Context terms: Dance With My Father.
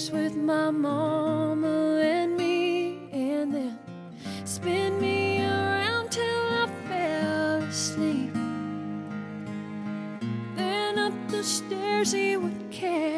dance with my mom.